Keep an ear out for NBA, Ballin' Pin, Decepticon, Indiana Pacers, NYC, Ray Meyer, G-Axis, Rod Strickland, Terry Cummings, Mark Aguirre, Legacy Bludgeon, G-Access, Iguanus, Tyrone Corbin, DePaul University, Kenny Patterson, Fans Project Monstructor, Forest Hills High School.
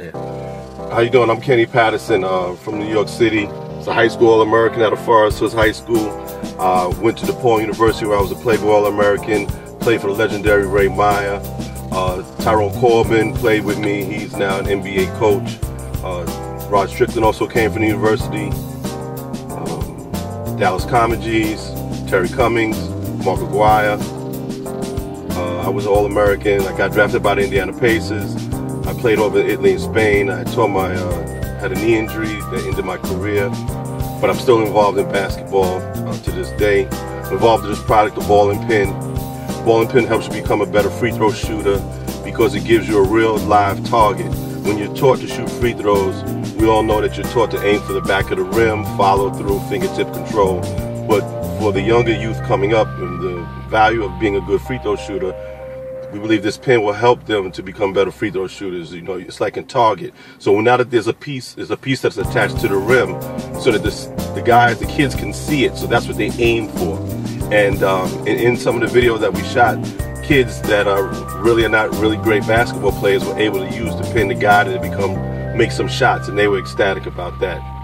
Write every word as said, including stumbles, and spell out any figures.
Yeah. How you doing? I'm Kenny Patterson uh, from New York City. I was a high school All-American out of Forest Hills High School. Uh, went to DePaul University where I was a Playboy All-American. Played for the legendary Ray Meyer. Uh, Tyrone Corbin played with me. He's now an N B A coach. Uh, Rod Strickland also came from the university. Um, Dallas Comedies, Terry Cummings, Mark Aguirre. Uh, I was an All-American. I got drafted by the Indiana Pacers. I played over in Italy and Spain. I tore my, uh, had a knee injury that ended my career, but I'm still involved in basketball uh, to this day. I'm involved in this product, the Ballin' Pin. Ballin' Pin helps you become a better free throw shooter because it gives you a real live target. When you're taught to shoot free throws, we all know that you're taught to aim for the back of the rim, follow through, fingertip control. But for the younger youth coming up and the value of being a good free throw shooter, we believe this pin will help them to become better free throw shooters. You know, it's like in target. So now that there's a piece, there's a piece that's attached to the rim so that this, the guys, the kids can see it. So that's what they aim for. And um, in, in some of the videos that we shot, kids that are really are not really great basketball players were able to use the pin to guide it and become, make some shots, and they were ecstatic about that.